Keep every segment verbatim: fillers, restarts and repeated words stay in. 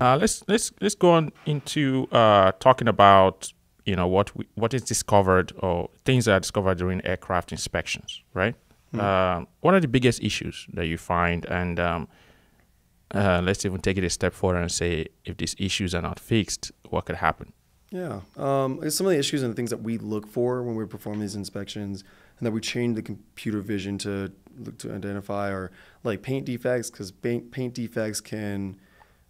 Uh, let's let's let's go on into uh, talking about you know what we, what is discovered or things that are discovered during aircraft inspections, right? Mm. Uh, what are the biggest issues that you find, and um, uh, let's even take it a step further and say if these issues are not fixed, what could happen? Yeah, um, some of the issues and the things that we look for when we perform these inspections, and that we change the computer vision to look to identify, are like paint defects, because paint paint defects can,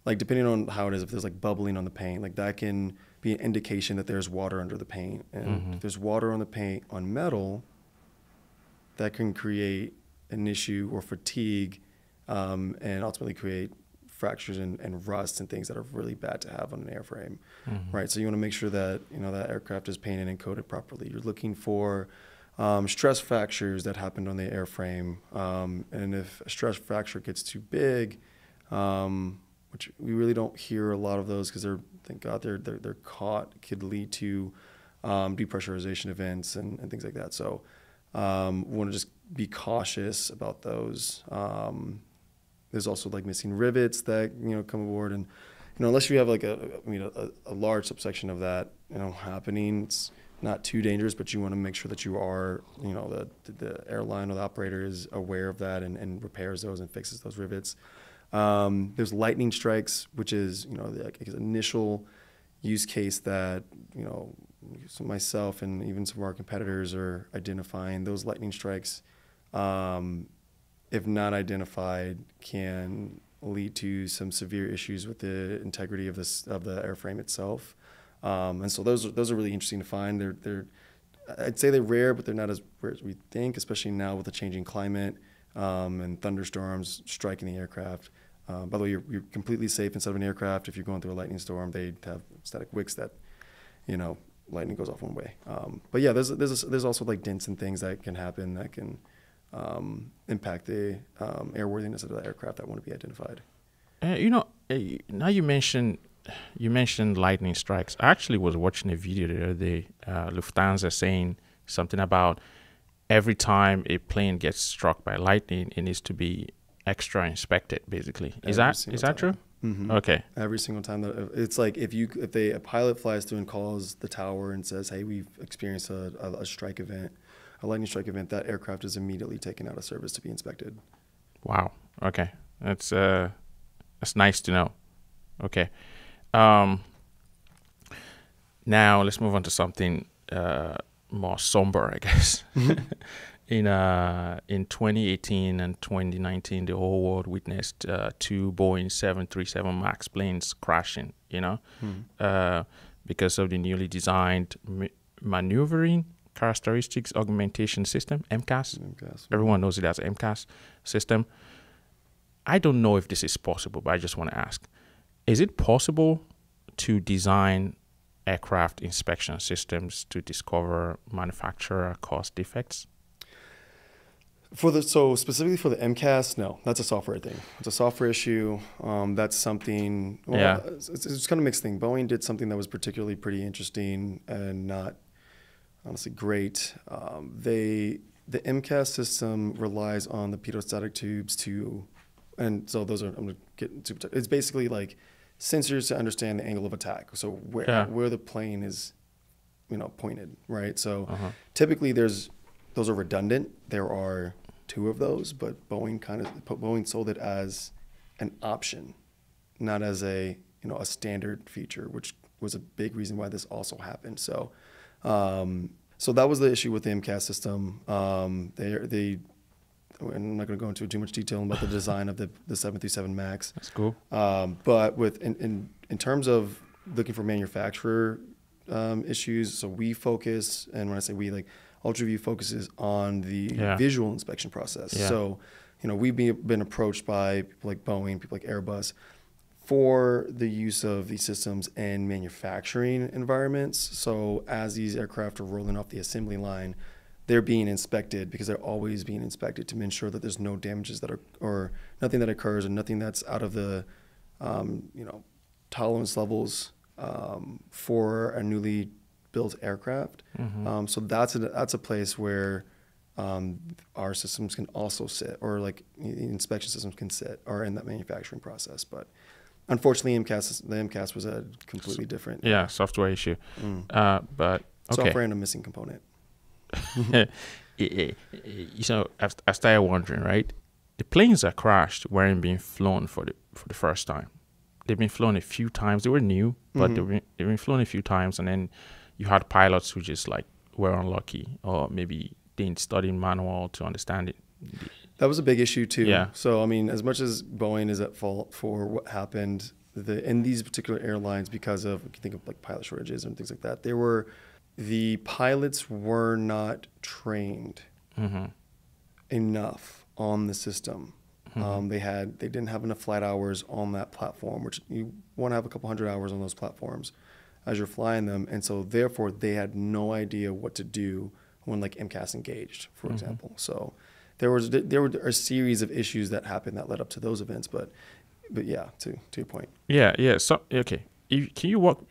like depending on how it is, if there's like bubbling on the paint, like that can be an indication that there's water under the paint. And mm-hmm. if there's water on the paint on metal, that can create an issue or fatigue, um, and ultimately create fractures and, and rust and things that are really bad to have on an airframe, mm-hmm. right? So you want to make sure that you know that aircraft is painted and coated properly. You're looking for um, stress fractures that happened on the airframe, um, and if a stress fracture gets too big, um, which we really don't hear a lot of those because they're, thank God, they're they're, they're caught, could lead to um, depressurization events and, and things like that. So um, we want to just be cautious about those. Um, There's also like missing rivets that you know come aboard, and you know unless you have like a I mean a, a large subsection of that you know happening, it's not too dangerous. But you want to make sure that you are you know the the airline or the operator is aware of that and, and repairs those and fixes those rivets. Um, there's lightning strikes, which is you know the like, initial use case that you know myself and even some of our competitors are identifying. Those lightning strikes, Um, if not identified, can lead to some severe issues with the integrity of this of the airframe itself, um, and so those are, those are really interesting to find. They're they're I'd say they're rare, but they're not as rare as we think, especially now with the changing climate um, and thunderstorms striking the aircraft. Uh, by the way, you're you're completely safe inside of an aircraft if you're going through a lightning storm. They have static wicks that, you know, lightning goes off one way. Um, but yeah, there's there's there's also like dents and things that can happen that can Um, impact the um, airworthiness of the aircraft that want to be identified. Uh, you know, uh, now you mentioned you mentioned lightning strikes. I actually was watching a video the other day, uh, Lufthansa saying something about every time a plane gets struck by lightning, it needs to be extra inspected. Basically, is every that is that time. True? Mm-hmm. Okay. Every single time that it's like if you if they a pilot flies through and calls the tower and says, "Hey, we've experienced a, a, a strike event." A lightning strike event, that aircraft is immediately taken out of service to be inspected. Wow. Okay. That's uh, that's nice to know. Okay. Um, now let's move on to something uh, more somber, I guess. in uh, in twenty eighteen and twenty nineteen, the whole world witnessed uh, two Boeing seven thirty-seven MAX planes crashing. You know, mm. uh, because of the newly designed ma maneuvering characteristics augmentation system, M CAS. M CAS. Everyone knows it as M CAS system. I don't know if this is possible, but I just want to ask, is it possible to design aircraft inspection systems to discover manufacturer caused defects? For the, so specifically for the M CAS, no, that's a software thing. It's a software issue. Um, that's something, well, yeah. it's, it's kind of a mixed thing. Boeing did something that was particularly pretty interesting and not honestly great. Um, they, the M CAS system relies on the pitot-static tubes to, and so those are, I'm gonna get super, it's basically like sensors to understand the angle of attack. So where, yeah. where the plane is, you know, pointed, right? So uh-huh. typically there's, those are redundant. There are two of those, but Boeing kind of, Boeing sold it as an option, not as a, you know, a standard feature, which was a big reason why this also happened. So, Um, so that was the issue with the M CAS system. Um, they, they, I'm not going to go into too much detail about the design of the, the seven thirty-seven MAX. That's cool. Um, but with in, in in terms of looking for manufacturer um, issues, so we focus, and when I say we, like UltraView focuses on the yeah. visual inspection process. Yeah. So, you know, we've been approached by people like Boeing, people like Airbus, for the use of these systems in manufacturing environments. So as these aircraft are rolling off the assembly line, they're being inspected because they're always being inspected to ensure that there's no damages that are, or nothing that occurs and nothing that's out of the, um, you know, tolerance levels um, for a newly built aircraft. Mm-hmm. um, so that's a, that's a place where um, our systems can also sit, or like inspection systems can sit, or in that manufacturing process. But Unfortunately, MCAS, the MCAS was a completely different. Yeah, software issue. Mm. Uh, but okay. Software and a missing component. You know, I started wondering, right? The planes that crashed weren't being flown for the for the first time. They've been flown a few times. They were new, but mm-hmm. they've been, they've been flown a few times, and then you had pilots who just like were unlucky, or maybe didn't study manual to understand it. That was a big issue too. Yeah. So I mean, as much as Boeing is at fault for what happened, the in these particular airlines, because of, you think of like pilot shortages and things like that, there were the pilots were not trained mm-hmm. enough on the system. Mm-hmm. um, they had they didn't have enough flight hours on that platform, which you want to have a couple hundred hours on those platforms as you're flying them, and so therefore they had no idea what to do when like M CAS engaged, for mm-hmm. example. So there was there were a series of issues that happened that led up to those events, but but yeah, to to your point. Yeah, yeah. So okay, you, can you walk?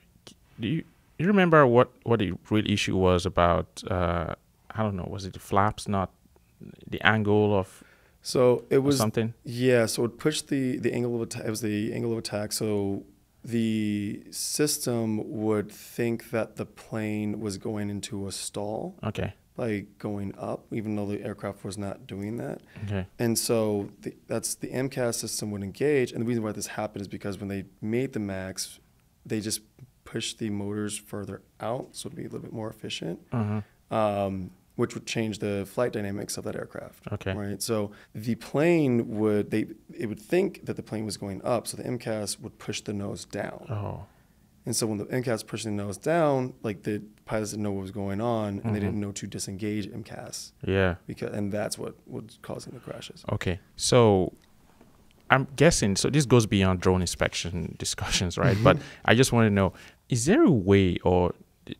Do you you remember what what the real issue was about? Uh, I don't know. Was it the flaps? Not the angle of. So it was something. Yeah. So it pushed the the angle of attack. It was the angle of attack. So the system would think that the plane was going into a stall. Okay. By going up, even though the aircraft was not doing that. Okay. And so the, that's the M CAS system would engage. And the reason why this happened is because when they made the MAX, they just pushed the motors further out, so it'd be a little bit more efficient, uh-huh. um, which would change the flight dynamics of that aircraft. Okay. Right. So the plane would, they it would think that the plane was going up, so the M CAS would push the nose down. Oh. And so when the M CAS pushing the nose down, like the pilots didn't know what was going on, and mm-hmm. they didn't know to disengage M CAS. Yeah. Because and that's what was causing the crashes. Okay. So I'm guessing, so this goes beyond drone inspection discussions, right? Mm-hmm. But I just want to know, is there a way or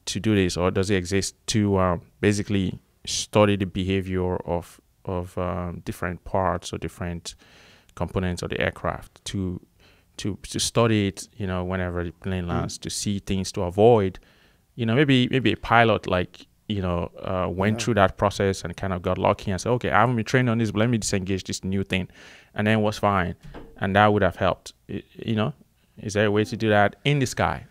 to do this, or does it exist to um, basically study the behavior of, of um, different parts or different components of the aircraft to... to to study it, you know, whenever the plane lands, mm. to see things to avoid, you know, maybe maybe a pilot like, you know, uh, went yeah. through that process and kind of got lucky and said, okay, I haven't been trained on this, but let me disengage this new thing, and then it was fine, and that would have helped. It, you know, is there a way to do that in the sky,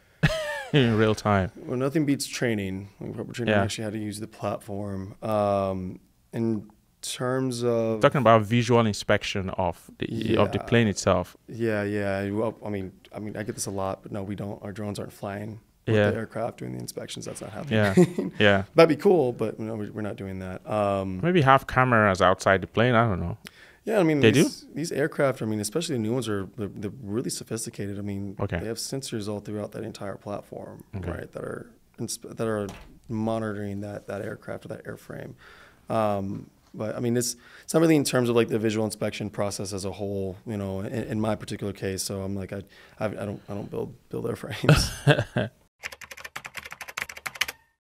in real time? Well, nothing beats training. Like proper training, yeah. actually how to use the platform. Um, and terms of talking about visual inspection of the yeah. of the plane itself. Yeah, yeah. Well, I mean, I mean, I get this a lot, but no, we don't. Our drones aren't flying with yeah. the aircraft doing the inspections. That's not happening. Yeah, yeah. That'd be cool, but no, we're not doing that. Um, Maybe have cameras outside the plane. I don't know. Yeah, I mean, they these, do these aircraft. I mean, especially the new ones are they're, they're really sophisticated. I mean, okay. they have sensors all throughout that entire platform, okay. right? That are that are monitoring that that aircraft or that airframe. Um, But I mean, it's, it's not really in terms of like the visual inspection process as a whole, you know, in, in my particular case. So I'm like, I, I, I don't, I don't build, build airframes.